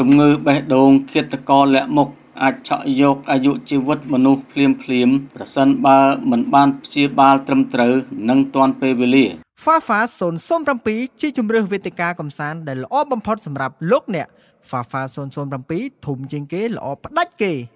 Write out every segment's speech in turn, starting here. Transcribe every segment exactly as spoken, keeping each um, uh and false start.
Chúng ngư bè đồn khiết có lẽ mục ai chọn dục ai dụ chi vứt mà nụ phim phim sân ba mình ban chi ba trâm trừ nâng toàn phê bì lì Phá phá sồn xôn trăm phí chi chung rương viên tình ca cầm sán để lõ bâm phót xâm rạp lúc nè Phá phá sồn xôn trăm phí thùm trên kế lõ bắt đách kì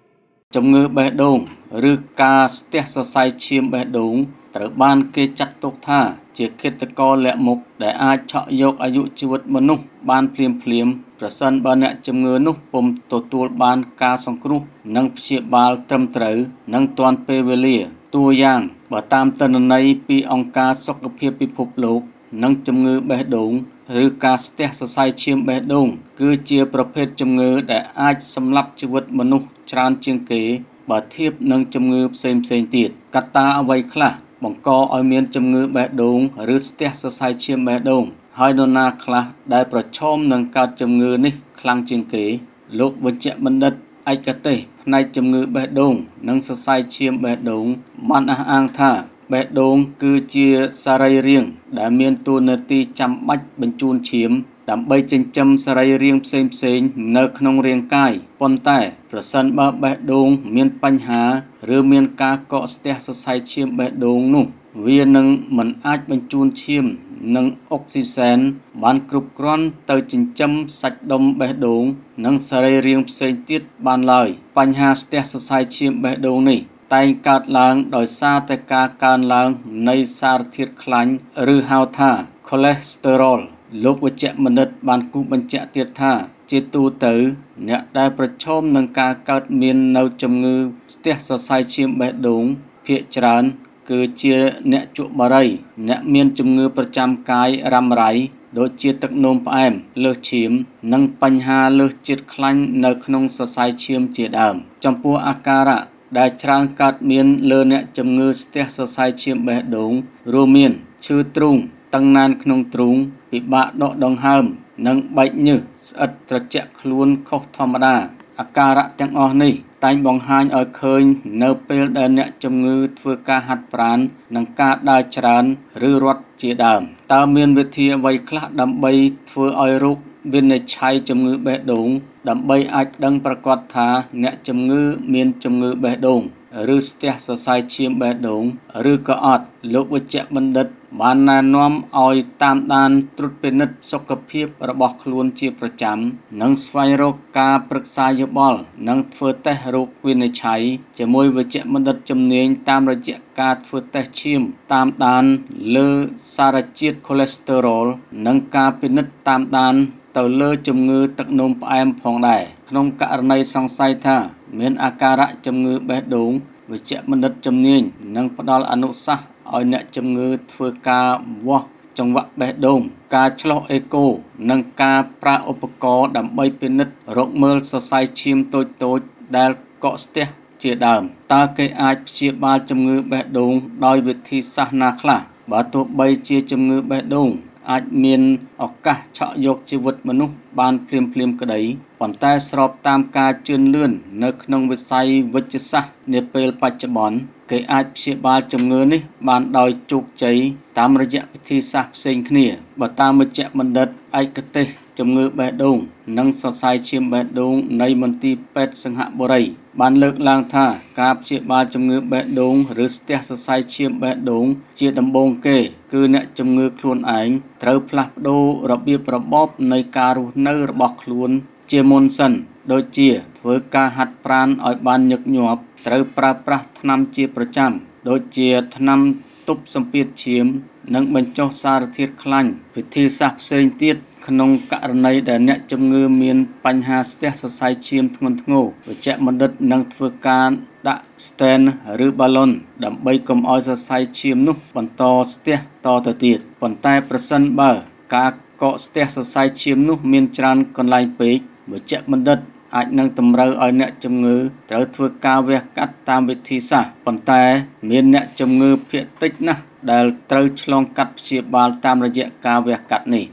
Chúng ngư bè đồn rư ca stéc sơ sai chiêm bè đồn trở ban kê chắc tốt tha chỉ khiết có lẽ mục để ai chọn dục ai dụ chi vứt mà nụ ban phim phim Trở sân bà nẹ châm ngư nút bùm tổ tuôn bàn ca sông cú nâng phía bà trâm trở nâng toàn phê về lìa Tùa giang bà tam tân này bì ông ca sốc gặp phía bì phục lục nâng châm ngư bè đúng Rư ca stéc sơ sai chiêm bè đúng Cứ chia bà phết châm ngư để ai xâm lắp chư vật bà nụ tràn chiên kế Bà thiếp nâng châm ngư xem xem tiệt Cát ta ở vầy khá bằng co oi miên châm ngư bè đúng Rư stéc sơ sai chiêm bè đúng Hai đô na khá đại bà chôm nâng cao châm ngư ní khlang chiên kế Lúc bà chạy bần đất ai kể tế nay châm ngư bè đồn nâng sơ sai chiêm bè đồn Bạn á an thả bè đồn cư chia xa ray riêng Đã miên tu nơ ti chăm bách bình chôn chiếm Đảm bây chênh châm xa ray riêng xem xênh nơ khăn riêng cài Bọn tài rửa sân bà bè đồn miên bánh há Rư miên ca cọ stéc sơ sai chiêm bè đồn nụ Vì nâng mần ách bình chôn chiêm nâng oxygen ban cụp con tới chỉnh châm sạch đông bể đống nâng sợi riêng xây tiết ban lời banh hà stéc sơ sai chiêm bể đống này tay cắt lang đòi xa tay ca can lang nay xa thiết khánh rư hao tha cholesterol lúc với trẻ mình đất ban cụp bên trẻ tiết tha chế tu tử nhẹ đại bạch chôm nâng ca cắt miên nâu châm ngư stéc sơ sai chiêm bể đống phía trán Cứ chia nẹ trụ bà rây, nẹ miên chùm ngư bật trăm cái rằm ráy Đối chia tắc nôm bà em, lơ chiếm Nâng bánh hà lơ chiết khánh nợ khăn sơ sai chiếm chế đàm Trong bùa akara, đại trang cát miên lơ nẹ chùm ngư stéc sơ sai chiếm bẻ đống Rô miên, chư trung, tăng nan khăn trung Vì bạ đọ đông hàm, nâng bạch như ất trật chẹt luôn khóc thòm đà Akara tiếng ơ này Tại bóng hành ở khơi nợ bèl đà nẹ châm ngư thưa ca hạt prán nâng ca đa trán rư rốt chế đàm Ta miên việt thịa vầy khá đám bây thưa oi rúc viên này chai châm ngư bẻ đúng Đám bây ách đăng bà quạt thá nẹ châm ngư miên châm ngư bẻ đúng Rư stéc sơ sai chiêm bẻ đúng Rư cơ ọt lúc với chẹ bần đất Bạn nà nôm oi tam đàn trút bê nứt sốc cơ phiếp rà bọc luôn chia bà chám Nâng xoay rô ca bực xa dư bòl Nâng thơ tế rô quyên nè cháy Chế môi với chẹ bần đất châm nênh tam rà chẹ ca thơ tế chiêm Tam đàn lơ xa rà chiết cholesterol Nâng ca bê nứt tam đàn tàu lơ châm ngư tắc nôm bà em phong đài Nông cả này sang say tha Miên akara châm ngư bẻ đúng Với chẹ bần đất châm nênh Nâng bà đo là anu xa Ôi nẹ châm ngư thua ca vô trong vạc bẻ đồn Ca chlo eco nâng ca pra opoko đám bay bên nít Rộng mơ sơ sai chim tối tối đèl cọ stéc chia đàm Ta kê ai chia ba châm ngư bẻ đồn Đói việc thi xa nạc là Bà tố bay chia châm ngư bẻ đồn Ách miên ọc ca chọ dục chi vật mà nụ Ban phim phim cơ đấy Bọn tay srop tam ca chuyên lươn Nơ khăn vết say vết chết xa Nê pêl bạch chá bón Cái ách xe ba châm ngư ní Bạn đòi chục cháy Tám ra dạ vật thi xa xênh khỉa Bà ta mới chạy bần đất Ách kết tế châm ngư bẻ đông Nâng sơ sai chiêm bẻ đông Nay mần ti pet sân hạ bò rầy Bạn lực lang tha Cáp xe ba châm ngư bẻ đông Rứ stéc sơ sai chiêm bẻ đông Chia đâm bông kê Cứ nẹ châm ngư khuôn ánh Trâu plap đô Rập biếp rập bóp Nay ca rù nơ bọc luôn Chia môn sân Đôi chia Thưa ca hạt pran Ở ban nhật nhọp Trâu pra pra Thnam chia pra chăm Đôi chia Thnam túp xâm biệt chiếm Nâng bình cho xa rửa thiết khăn Vì thi sạp xênh tiết Khăn nông cả này Để nẹ châm ngư miên Bánh hà stéc sơ sai chiếm Thôn ngô Với chạy mặt đất Nâng thưa ca Đã Sten rư ba lôn Đảm bây cầm oi sơ sai chiếm núp Bọn to stéc To tờ tiệt Bọn tay pra sân bờ Cá Có stéc sơ sai chiếm nút miên tràn còn lành bếch Với chạy bần đất Ách nâng tầm râu ở nẹ châm ngư Trở thua cao về cắt tam biệt thi xa Còn tay miên nẹ châm ngư phía tích ná Để trở lòng cắt chia ba tam ra dẹ cao về cắt này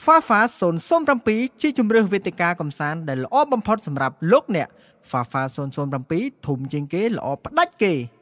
Phá phá sồn xôn trăm phí Chi chùm rương viên tình ca cầm sán Để lõ bâm phót xâm rạp lúc nẹ Phá phá sồn xôn trăm phí Thùm trên kế lõ bắt đách kì